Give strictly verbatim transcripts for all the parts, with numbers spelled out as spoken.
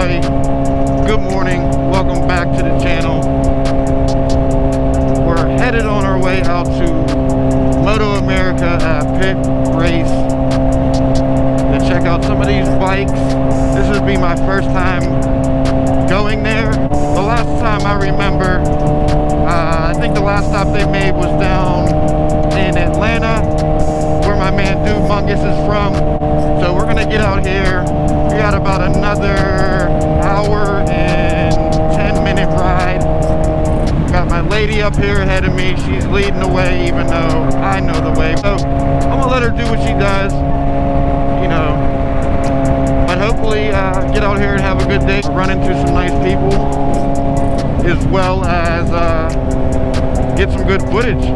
everybody. Good morning. Welcome back to the channel. We're headed on our way out to Moto America at Pit Race to check out some of these bikes. This would be my first time going there. The last time I remember, uh, I think the last stop they made was down in Atlanta, where my man Duke Mungus is from. So we're gonna get out here. We got about another hour and ten minute ride. Got my lady up here ahead of me. She's leading the way, even though I know the way. So I'm gonna let her do what she does, you know. But hopefully uh, get out here and have a good day. Run into some nice people, as well as uh, get some good footage.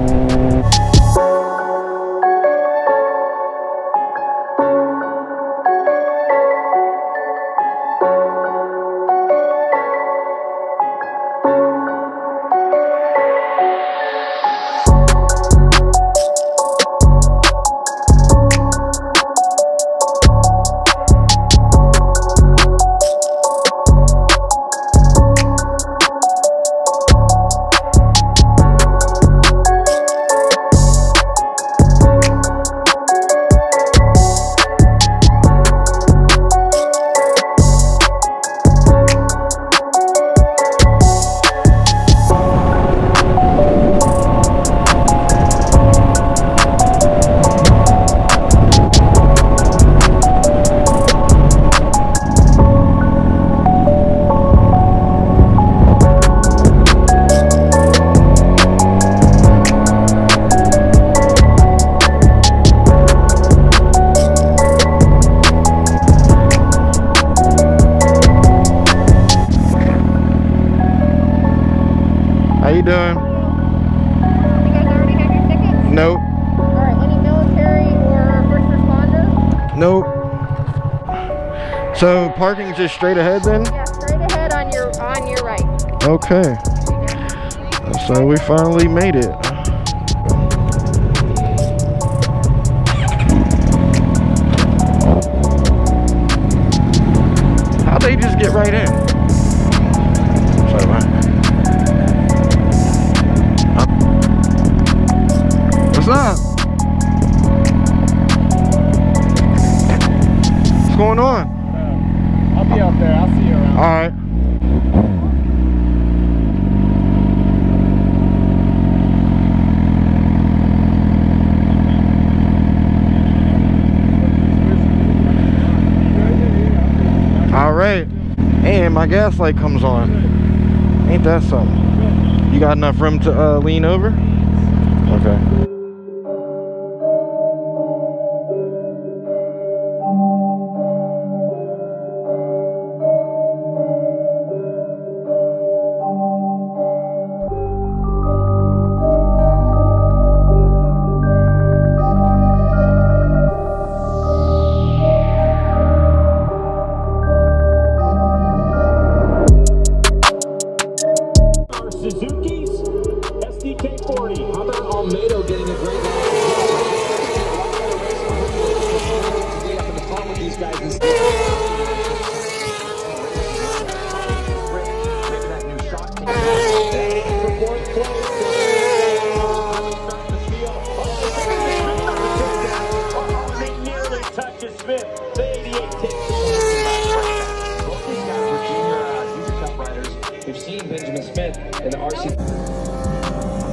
So parking's just straight ahead then? Yeah, straight ahead on your on your right. Okay. So we finally made it. How'd they just get right in? Sorry, man. What's up? What's going on? I'll be out there. I'll see you around. All right. All right. And my gas light comes on. Ain't that something? You got enough room to uh, lean over? Okay.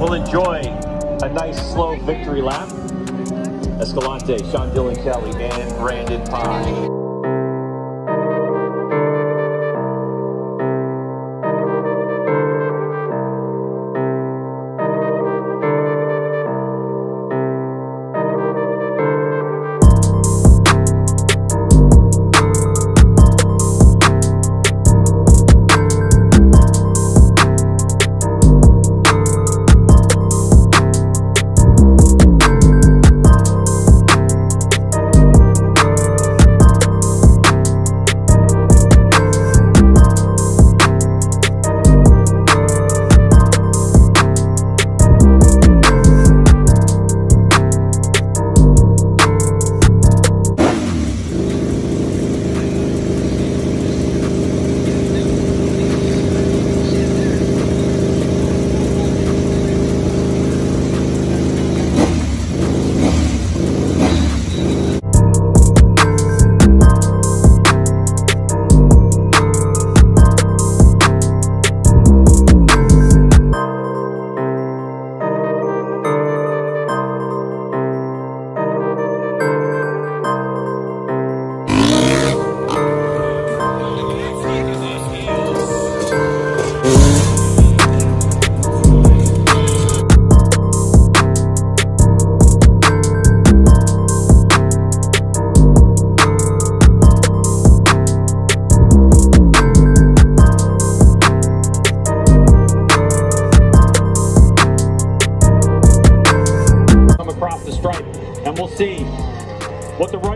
We'll enjoy a nice slow victory lap. Escalante, Sean Dillon Kelly, and Brandon Pine.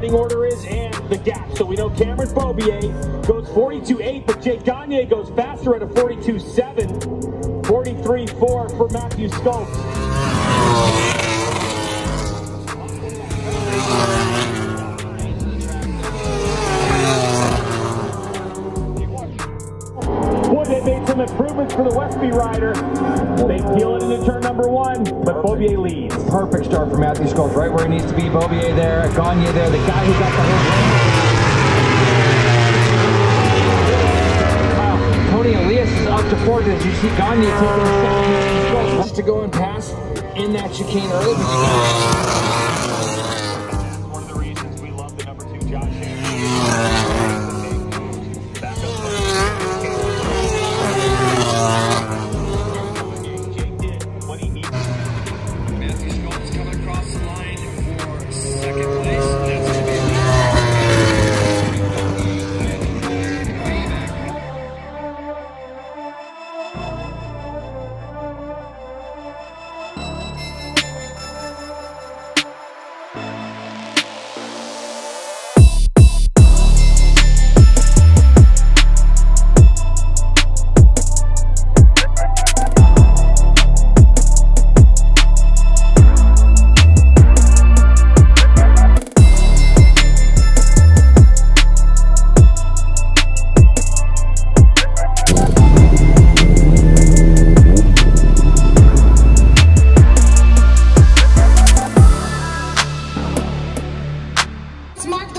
starting order is and the gap. So we know Cameron Beaubier goes forty-two eight, but Jake Gagne goes faster at a forty-two seven, forty-three four for Matthew Schultz. Improvements for the Westby rider. They peel it into turn number one, but Beaubier leads. Perfect start for Matthew Schultz, right where he needs to be. Beaubier there, Gagne there, the guy who got the whole thing. Wow, Tony Elias is up to fourth. As you see Gagne taking the second. Just to go and pass in that chicane early. One of the reasons we love the number two Josh Anderson.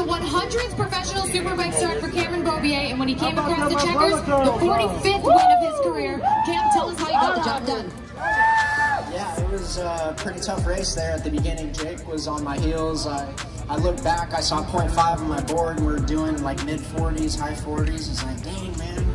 one hundredth professional superbike start for Cameron Beaubier, and when he came across the checkers, the forty-fifth win of his career. Cam, tell us how you got the job done. Yeah, it was a pretty tough race there at the beginning. Jake was on my heels. I, I looked back, I saw point five on my board, and we were doing like mid forties, high forties. It's like, dang, man.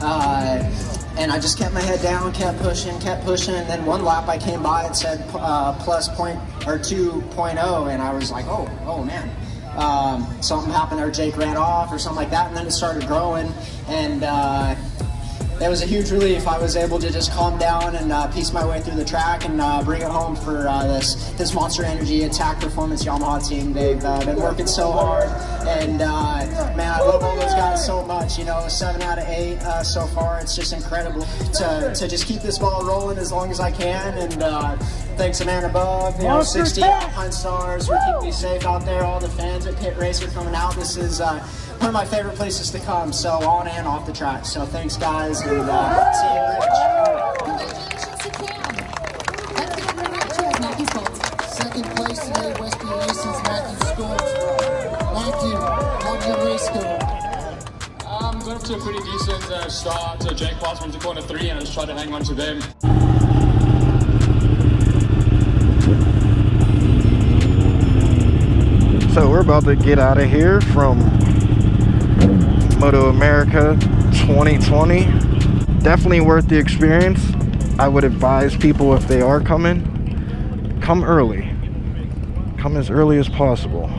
Uh, and I just kept my head down, kept pushing, kept pushing, and then one lap I came by, it said uh, plus point, or two point oh, and I was like, oh, oh, man. Um, something happened or Jake ran off or something like that, and then it started growing, and uh, it was a huge relief. I was able to just calm down and uh, piece my way through the track and uh, bring it home for uh, this this Monster Energy Attack Performance Yamaha team. They've uh, been working so hard, and uh, man, I love all those guys so much. You know, seven out of eight uh, so far. It's just incredible to, to just keep this ball rolling as long as I can, and uh, thanks a man above, you know, sixty Alpine Stars for keeping me safe out there. All the fans at Pit Race are coming out. This is uh, one of my favorite places to come, so on and off the track. So thanks, guys, and uh, see you later. Congratulations to Cam. Let's give it a round to Matthew Schultz. Second place today, Westby Races, Matthew Schultz. Matthew, how'd your race go? Um, got up to a pretty decent uh, start. So Jake passed me to corner three, and I just tried to hang on to them. So we're about to get out of here from Moto America twenty twenty. Definitely worth the experience. I would advise people, if they are coming, come early. Come as early as possible.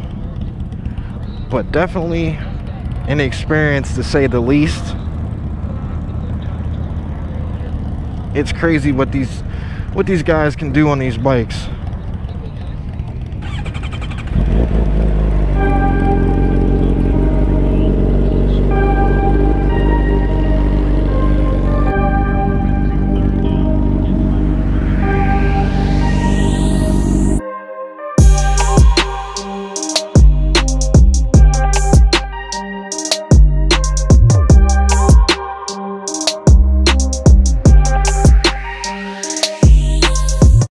But definitely an experience, to say the least. It's crazy what these what these guys can do on these bikes.